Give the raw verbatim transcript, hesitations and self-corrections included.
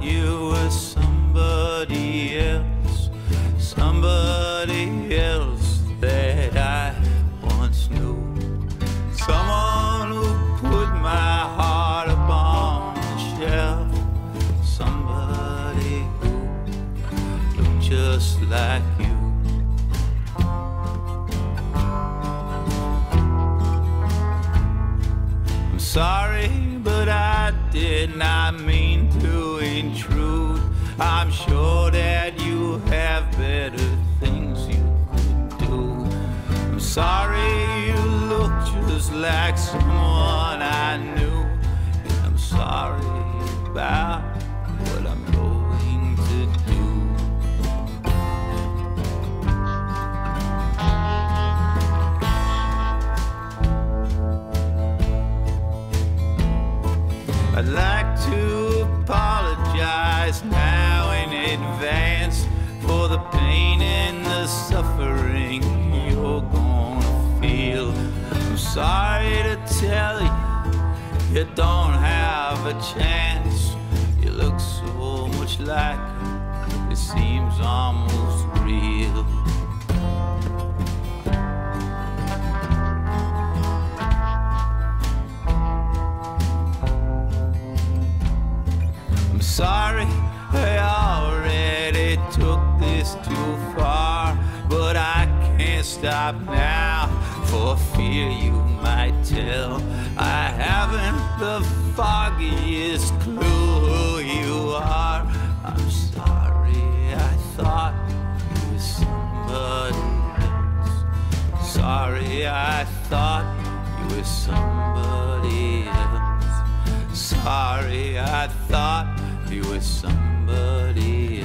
you were somebody else, somebody else that I once knew. Someone who put my heart upon the shelf, somebody who looked just like you. Sorry, but I did not mean to intrude. I'm sure that you have better things you could do. I'm sorry you look just like someone I knew. And I'm sorry about what I'm going to do. I'd like to apologize now in advance for the pain and the suffering you're gonna feel. I'm sorry to tell you, you don't have a chance. You look so much like her, it seems almost real. Sorry, I already took this too far, but I can't stop now for fear you might tell. I haven't the foggiest clue who you are. I'm sorry, I thought you were somebody else. Sorry, I thought you were somebody else. Sorry, I thought you were somebody else.